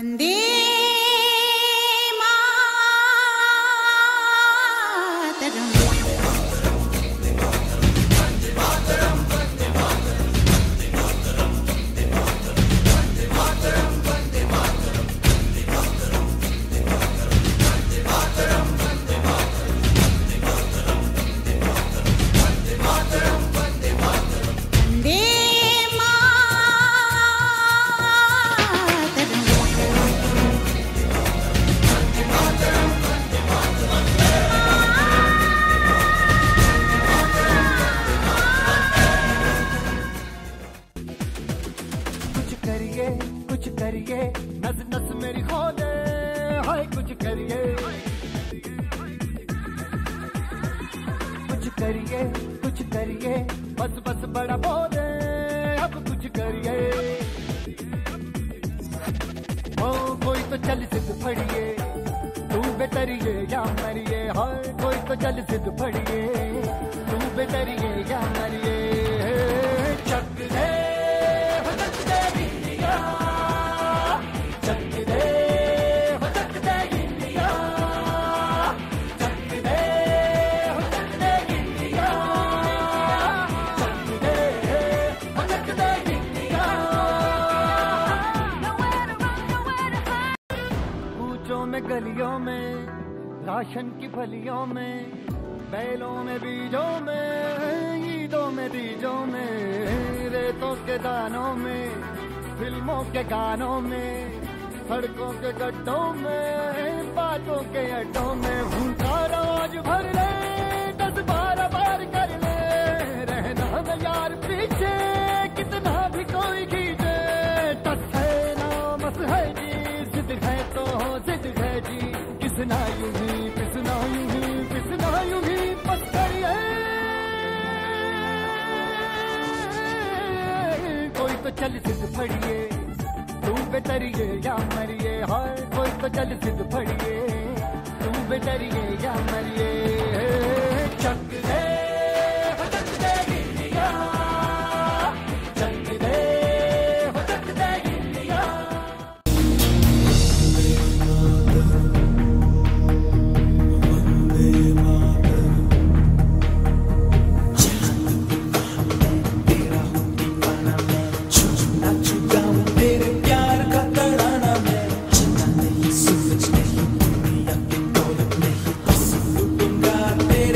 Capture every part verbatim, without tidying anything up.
वंदे मातरम। कुछ करिए नस नस मेरी खोले, हाय कुछ करिए कुछ करिए कुछ करिए बस बस बड़ा बोले अब कुछ करिए। हो कोई तो चल जिद फड़िए तू बेतरिए या मरिए, हाय कोई तो चल जिद फड़िए तू बेतरिए या मरिए। गलियों में राशन की फलियों में बैलों में बीजों में ईदों में बीजों में रेतों के दानों में फिल्मों के गानों में सड़कों के गड्ढों में बातों के अड्डों में भूखा रोज भर ले दस बारह बार कर ले। रहना न यार पीछे कितना भी कोई खींचे, टस है ना मस है जी जिद है तो हो जिद है जी। किसना यूं ही किसना यूं ही किसना यूं ही बस करिए, कोई तो चल जिद फड़िए तू बेतरिए या मरिए, हाय कोई तो चल जिद फड़िए तू बेतरिए या मरिए। चक दे चक दे गिल्लिया, चक दे चक दे गिल्लिया। Got me।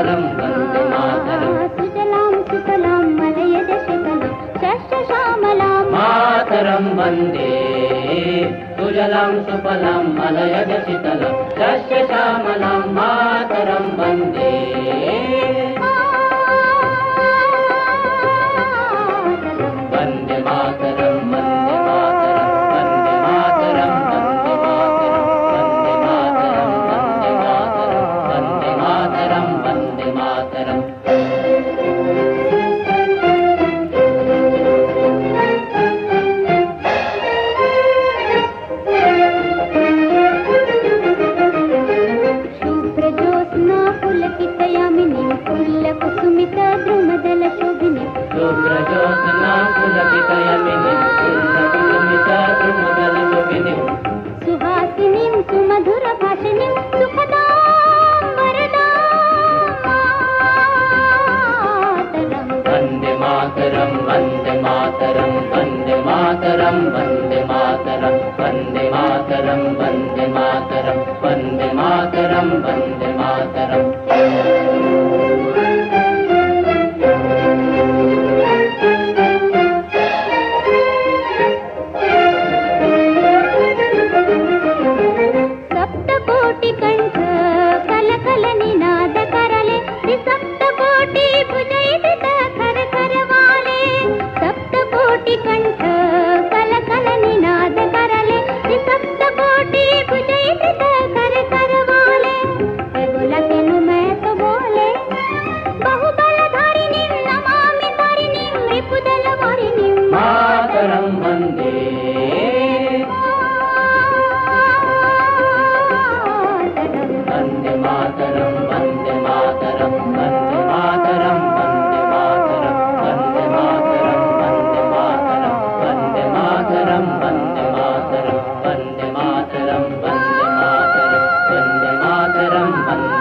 मातरम वंदे मातरम सुजलाम सुफलाम मलयज शितलाम शस्य श्यामलाम मातरम वंदे सुजलाम सुफलाम मलयज शितलाम शस्य श्यामलाम मातरम वंदे वंदे मातरम वंदे मातरम वंदे मातरम वंदे मातरम वंदे मातरम वंदे मातरम वंदे मातरम शुभ्र ज्योत्स्ना पुलकितयामिनी कुल्ल कुसुमित द्रुमदल शोभिनी शुभ्र ज्योत्स्ना पुलकितयामिनी कुल्ल कुसुमित द्रुमदल शोभिनी सुहासिनी सुमधुर भाषिणी सुखदा वरदा मातरम वंदे मातरम वंदे मातरम वंदे मातरम वंदे मातरम वंदे मातरम वंदे मातरम वंदे मातरम वंदे मातरम सप्तकोटि कंठ कल कल निनाद करले श्री सप्तकोटि भुजयित खर खर वाले सप्तकोटि कंठ कल कल निनाद करले श्री सप्तकोटि भुजयित खर खर वाले ऐ बोला तेनु मैं तो बोले बहुबल धारिणी नमामि तारिणी रिपुदल वारिणी मातरम वंदे मातरम वंदे मातरम वंदे मातरम वंदे मातरम वंदे मातरम वंदे मातरम वंदे मातरम वंदे मातरम वंदे मातरम वंदे मातरम वंदे मातरम वंदे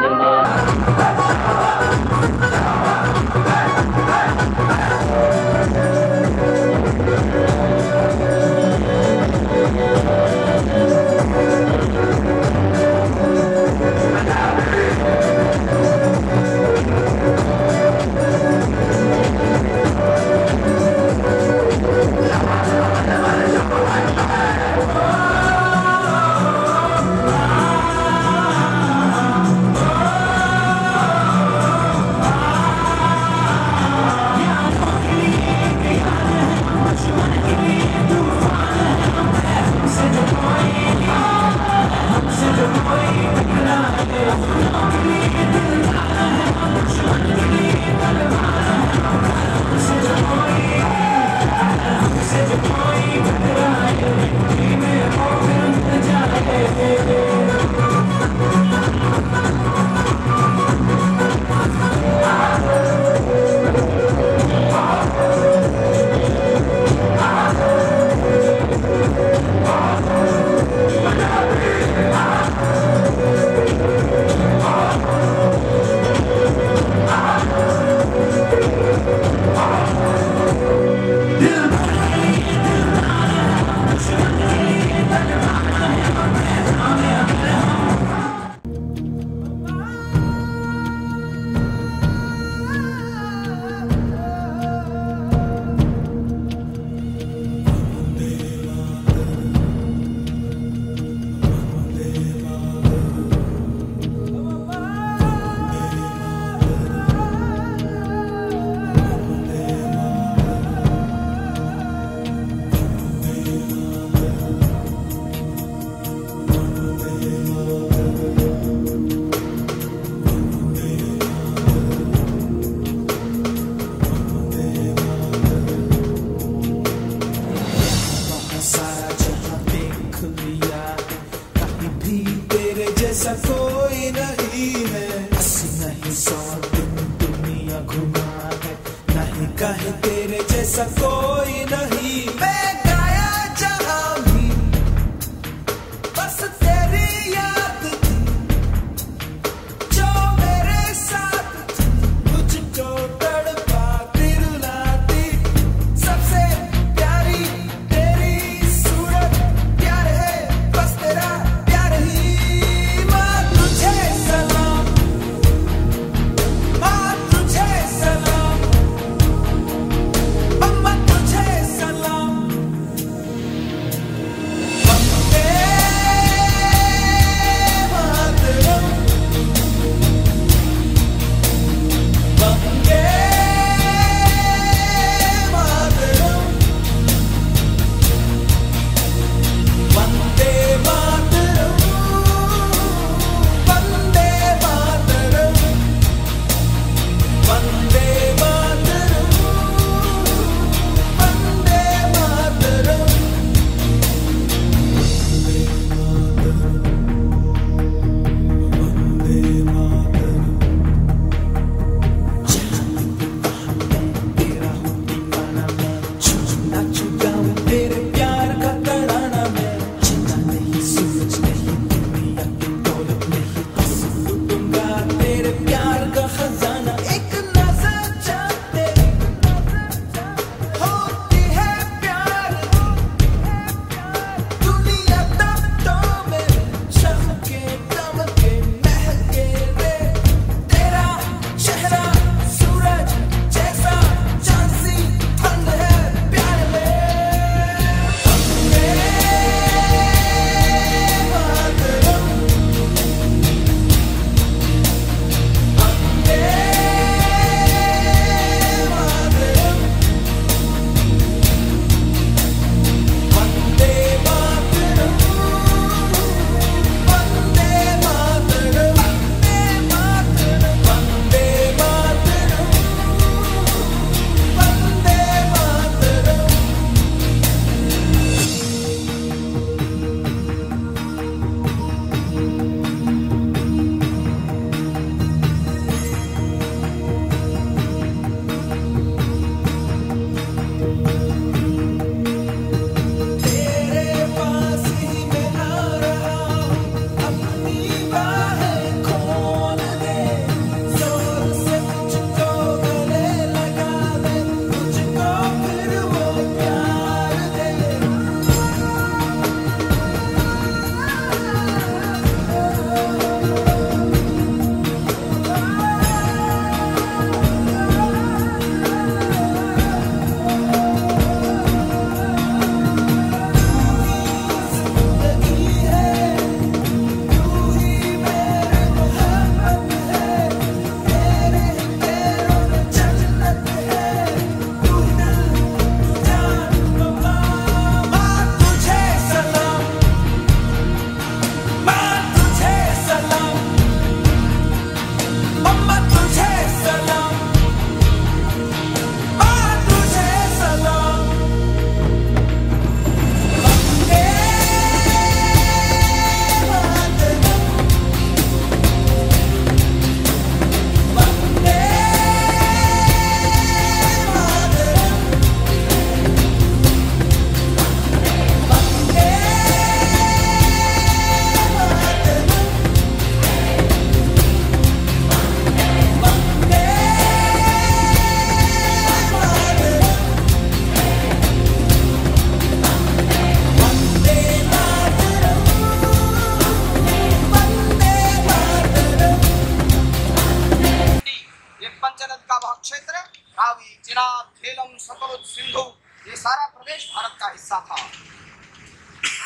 चिनाब, झेलम, सतलुज, सिंधु, ये सारा प्रदेश भारत का हिस्सा था।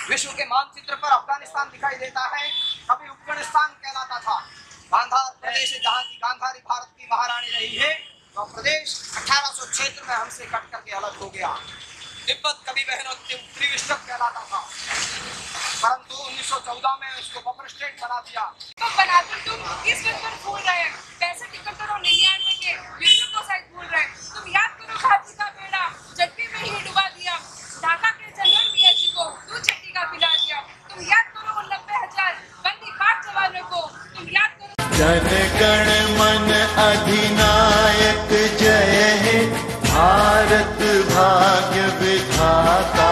विश्व के मानचित्र पर अफगानिस्तान दिखाई देता है, कभी अफगानिस्तान कहलाता था। गांधार प्रदेश जहाँ की गांधारी भारत की महारानी रही है, तो प्रदेश अठारह सौ क्षेत्र में हमसे कट करके अलग हो गया। तिब्बत कभी बहनों त्रिविष्टक कहलाता था, परंतु उन्नीस सौ चौदह में उसको बफर स्टेट बना दिया। तो बनाते तुम किस बात पर भूल रहे हैं? पैसे टिकट और निन्यानवे के यूनियन को शायद भूल रहे हैं। तुम याद करो खादी का बेड़ा चट्टी में ही डुबा दिया, ढाका के जनरल मियां जी को तू चट्टी का पिला दिया। तुम याद करो उन नब्बे हजार बंदी काट जवानों को, तुम याद करो। जनगण मन अधिनायक जय हे, भारत भाग्य विधाता।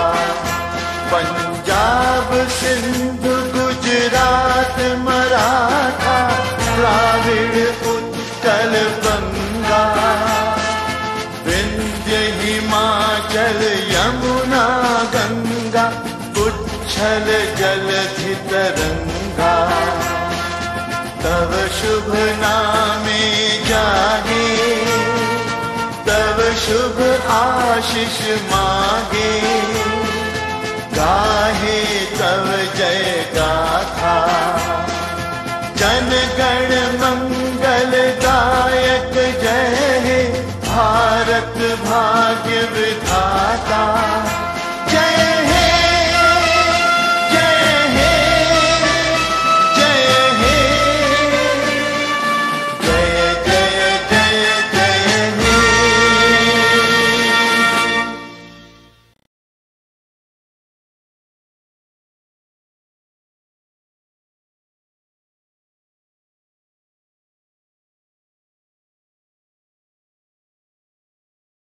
पंजाब सिंध गुजरात मराठा, द्राविड़ उत्कल बंगा, विंध्य हिमाचल यमुना गंगा, उच्छल जलधि तरंगा। तव शुभ नामे जागे, तव शुभ आशीष मांगे, गाहे तव जय गाथा।